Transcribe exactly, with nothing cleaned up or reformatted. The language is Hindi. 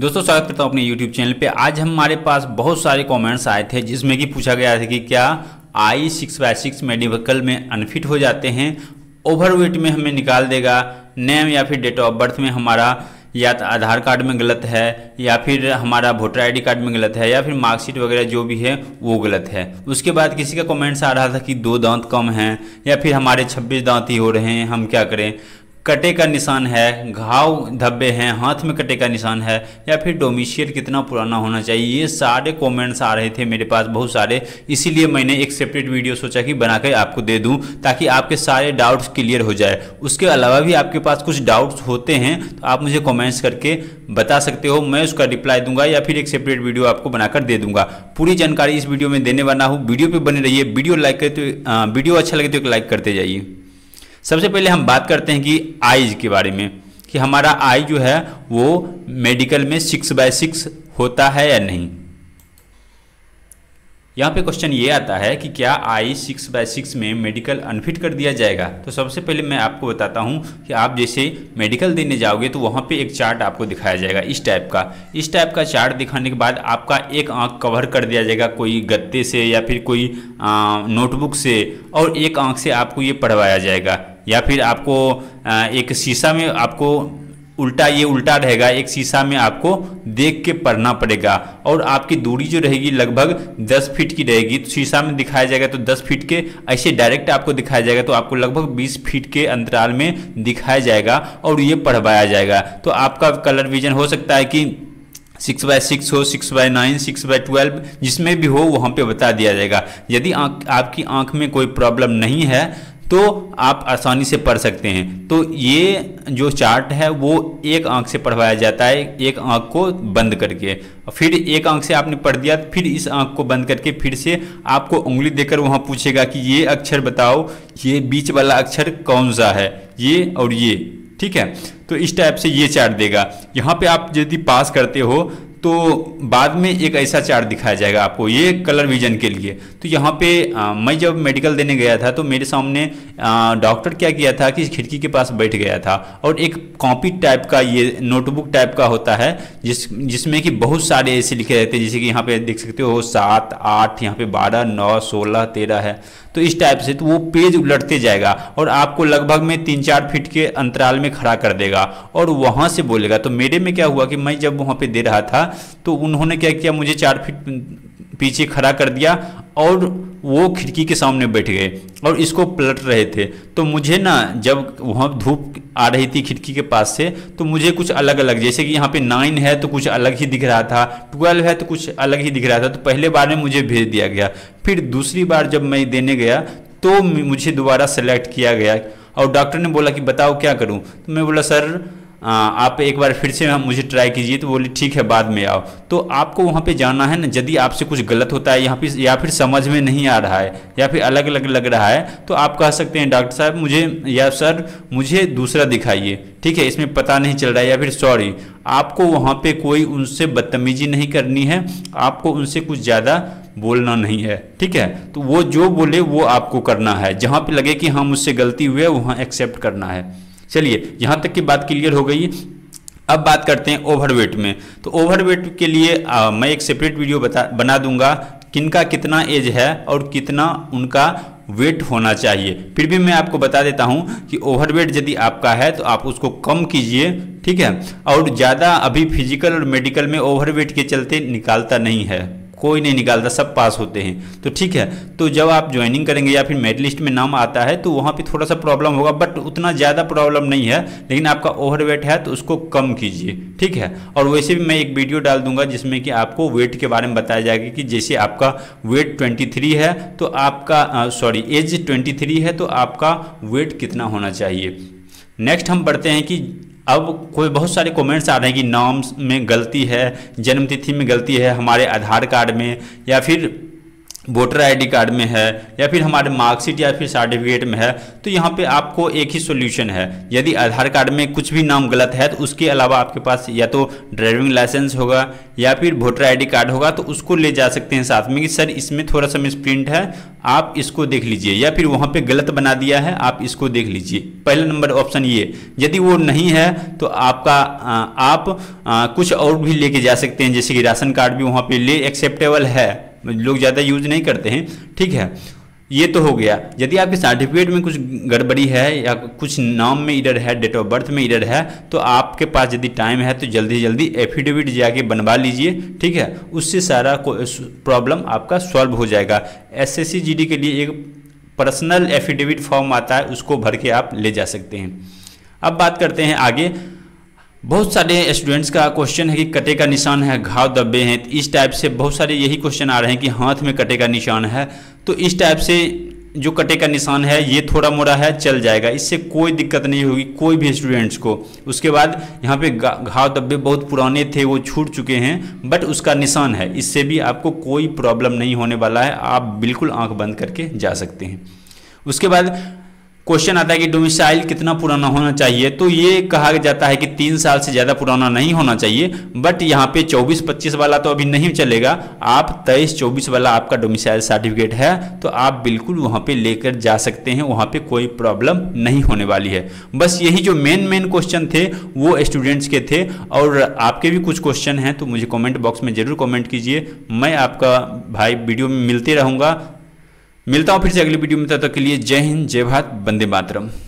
दोस्तों स्वागत करता हूँ अपने YouTube चैनल पे। आज हमारे पास बहुत सारे कमेंट्स आए थे जिसमें कि पूछा गया था कि क्या eye six by six medical में अनफिट हो जाते हैं, ओवरवेट में हमें निकाल देगा, नेम या फिर डेट ऑफ बर्थ में हमारा या तो आधार कार्ड में गलत है या फिर हमारा वोटर आईडी कार्ड में गलत है या फिर मार्कशीट वगैरह जो भी है वो गलत है। उसके बाद किसी का कमेंट्स आ रहा था कि दो दांत कम हैं या फिर हमारे छब्बीस दांत ही हो रहे हैं, हम क्या करें, कटे का निशान है, घाव धब्बे हैं, हाथ में कटे का निशान है या फिर डोमिसाइल कितना पुराना होना चाहिए। ये सारे कमेंट्स आ रहे थे मेरे पास बहुत सारे, इसीलिए मैंने एक सेपरेट वीडियो सोचा कि बनाकर आपको दे दूं ताकि आपके सारे डाउट्स क्लियर हो जाए। उसके अलावा भी आपके पास कुछ डाउट्स होते हैं तो आप मुझे कमेंट्स करके बता सकते हो, मैं उसका रिप्लाई दूंगा या फिर एक सेपरेट वीडियो आपको बनाकर दे दूंगा। पूरी जानकारी इस वीडियो में देने वाला हूँ, वीडियो पर बने रहिए। वीडियो लाइक करे तो वीडियो अच्छा लगे तो एक लाइक करते जाइए। सबसे पहले हम बात करते हैं कि आईज के बारे में कि हमारा आई जो है वो मेडिकल में सिक्स बाय सिक्स होता है या नहीं। यहाँ पे क्वेश्चन ये आता है कि क्या आई सिक्स बाय सिक्स में मेडिकल अनफिट कर दिया जाएगा। तो सबसे पहले मैं आपको बताता हूँ कि आप जैसे मेडिकल देने जाओगे तो वहाँ पे एक चार्ट आपको दिखाया जाएगा इस टाइप का। इस टाइप का चार्ट दिखाने के बाद आपका एक आँख कवर कर दिया जाएगा कोई गत्ते से या फिर कोई नोटबुक से, और एक आँख से आपको ये पढ़वाया जाएगा या फिर आपको एक शीशा में आपको उल्टा ये उल्टा रहेगा, एक शीशा में आपको देख के पढ़ना पड़ेगा और आपकी दूरी जो रहेगी लगभग दस फीट की रहेगी। तो शीशा में दिखाया जाएगा तो दस फीट के, ऐसे डायरेक्ट आपको दिखाया जाएगा तो आपको लगभग बीस फीट के अंतराल में दिखाया जाएगा और ये पढ़वाया जाएगा। तो आपका कलर विजन हो सकता है कि सिक्स बाय सिक्स हो, six by nine, six by twelve, जिसमें भी हो वहाँ पर बता दिया जाएगा। यदि आँख आपकी आँख में कोई प्रॉब्लम नहीं है तो आप आसानी से पढ़ सकते हैं। तो ये जो चार्ट है वो एक आंख से पढ़वाया जाता है, एक आंख को बंद करके। फिर एक आंख से आपने पढ़ दिया, फिर इस आंख को बंद करके फिर से आपको उंगली देकर वहाँ पूछेगा कि ये अक्षर बताओ, ये बीच वाला अक्षर कौन सा है, ये और ये, ठीक है। तो इस टाइप से ये चार्ट देगा। यहाँ पे आप यदि पास करते हो तो बाद में एक ऐसा चार्ट दिखाया जाएगा आपको, ये कलर विजन के लिए। तो यहाँ पे आ, मैं जब मेडिकल देने गया था तो मेरे सामने डॉक्टर क्या किया था कि खिड़की के पास बैठ गया था और एक कॉपी टाइप का ये नोटबुक टाइप का होता है जिस जिसमें कि बहुत सारे ऐसे लिखे रहते हैं, जैसे कि यहाँ पे देख सकते हो सात आठ, यहाँ पे बारह नौ सोलह तेरह है। तो इस टाइप से तो वो पेज उलटते जाएगा और आपको लगभग में तीन चार फीट के अंतराल में खड़ा कर देगा और वहाँ से बोलेगा। तो मेरे में क्या हुआ कि मैं जब वहाँ पे दे रहा था तो उन्होंने क्या किया, मुझे चार फीट पीछे खड़ा कर दिया और वो खिड़की के सामने बैठ गए और इसको पलट रहे थे। तो मुझे ना जब वहाँ धूप आ रही थी खिड़की के पास से तो मुझे कुछ अलग अलग, जैसे कि यहाँ पे नाइन है तो कुछ अलग ही दिख रहा था, ट्वेल्व है तो कुछ अलग ही दिख रहा था। तो पहले बार में मुझे भेज दिया गया, फिर दूसरी बार जब मैं देने गया तो मुझे दोबारा सेलेक्ट किया गया और डॉक्टर ने बोला कि बताओ क्या करूँ। तो मैं बोला सर आ, आप एक बार फिर से मुझे ट्राई कीजिए। तो बोले ठीक है बाद में आओ। तो आपको वहाँ पे जाना है ना, यदि आपसे कुछ गलत होता है यहाँ पे या फिर समझ में नहीं आ रहा है या फिर अलग अलग लग रहा है तो आप कह सकते हैं डॉक्टर साहब मुझे या सर मुझे दूसरा दिखाइए, ठीक है इसमें पता नहीं चल रहा है, या फिर सॉरी। आपको वहाँ पे कोई उनसे बदतमीजी नहीं करनी है, आपको उनसे कुछ ज़्यादा बोलना नहीं है, ठीक है। तो वो जो बोले वो आपको करना है, जहाँ पर लगे कि हाँ मुझसे गलती हुई है वहाँ एक्सेप्ट करना है। चलिए यहाँ तक की बात क्लियर हो गई। अब बात करते हैं ओवरवेट में। तो ओवरवेट के लिए आ, मैं एक सेपरेट वीडियो बता बना दूंगा किनका कितना एज है और कितना उनका वेट होना चाहिए। फिर भी मैं आपको बता देता हूं कि ओवरवेट यदि आपका है तो आप उसको कम कीजिए, ठीक है। और ज़्यादा अभी फिजिकल और मेडिकल में ओवरवेट के चलते निकालता नहीं है, कोई नहीं निकालता, सब पास होते हैं, तो ठीक है। तो जब आप ज्वाइनिंग करेंगे या फिर मेरिट लिस्ट में नाम आता है तो वहाँ पे थोड़ा सा प्रॉब्लम होगा, बट उतना ज़्यादा प्रॉब्लम नहीं है। लेकिन आपका ओवरवेट है तो उसको कम कीजिए, ठीक है। और वैसे भी मैं एक वीडियो डाल दूंगा जिसमें कि आपको वेट के बारे में बताया जाएगा कि जैसे आपका वेट ट्वेंटी थ्री है तो आपका सॉरी एज ट्वेंटी थ्री है तो आपका वेट कितना होना चाहिए। नेक्स्ट हम बढ़ते हैं कि अब कोई बहुत सारे कमेंट्स आ रहे हैं कि नाम में गलती है, जन्मतिथि में गलती है, हमारे आधार कार्ड में या फिर वोटर आईडी कार्ड में है या फिर हमारे मार्कशीट या फिर सर्टिफिकेट में है, तो यहाँ पे आपको एक ही सॉल्यूशन है। यदि आधार कार्ड में कुछ भी नाम गलत है तो उसके अलावा आपके पास या तो ड्राइविंग लाइसेंस होगा या फिर वोटर आईडी कार्ड होगा, तो उसको ले जा सकते हैं साथ में कि सर इसमें थोड़ा सा मिसप्रिंट है, आप इसको देख लीजिए, या फिर वहाँ पर गलत बना दिया है, आप इसको देख लीजिए। पहला नंबर ऑप्शन ये। यदि वो नहीं है तो आपका आ, आप आ, कुछ और भी लेके जा सकते हैं, जैसे कि राशन कार्ड भी वहाँ पर ले एक्सेप्टेबल है, लोग ज़्यादा यूज नहीं करते हैं, ठीक है, ये तो हो गया। यदि आपके सर्टिफिकेट में कुछ गड़बड़ी है या कुछ नाम में इरर है, डेट ऑफ बर्थ में इरर है, तो आपके पास यदि टाइम है तो जल्दी जल्दी एफिडेविट जाके बनवा लीजिए, ठीक है, उससे सारा प्रॉब्लम आपका सॉल्व हो जाएगा। एसएससी जीडी के लिए एक पर्सनल एफिडेविट फॉर्म आता है, उसको भर के आप ले जा सकते हैं। अब बात करते हैं आगे। बहुत सारे स्टूडेंट्स का क्वेश्चन है कि कटे का निशान है, घाव दबे हैं, इस टाइप से बहुत सारे यही क्वेश्चन आ रहे हैं कि हाथ में कटे का निशान है, तो इस टाइप से जो कटे का निशान है ये थोड़ा मोड़ा है, चल जाएगा, इससे कोई दिक्कत नहीं होगी कोई भी स्टूडेंट्स को। उसके बाद यहाँ पे घाव धब्बे बहुत पुराने थे, वो छूट चुके हैं, बट उसका निशान है, इससे भी आपको कोई प्रॉब्लम नहीं होने वाला है, आप बिल्कुल आँख बंद करके जा सकते हैं। उसके बाद क्वेश्चन आता है कि डोमिसाइल कितना पुराना होना चाहिए, तो ये कहा जाता है कि तीन साल से ज़्यादा पुराना नहीं होना चाहिए, बट यहाँ पे चौबीस पच्चीस वाला तो अभी नहीं चलेगा, आप तेईस चौबीस वाला आपका डोमिसाइल सर्टिफिकेट है तो आप बिल्कुल वहाँ पे लेकर जा सकते हैं, वहाँ पे कोई प्रॉब्लम नहीं होने वाली है। बस यही जो मेन मेन क्वेश्चन थे वो स्टूडेंट्स के थे, और आपके भी कुछ क्वेश्चन हैं तो मुझे कॉमेंट बॉक्स में ज़रूर कॉमेंट कीजिए। मैं आपका भाई वीडियो में मिलते रहूँगा, मिलता हूँ फिर से अगली वीडियो में, तब तक के लिए जय हिंद, जय भारत, वंदे मातरम।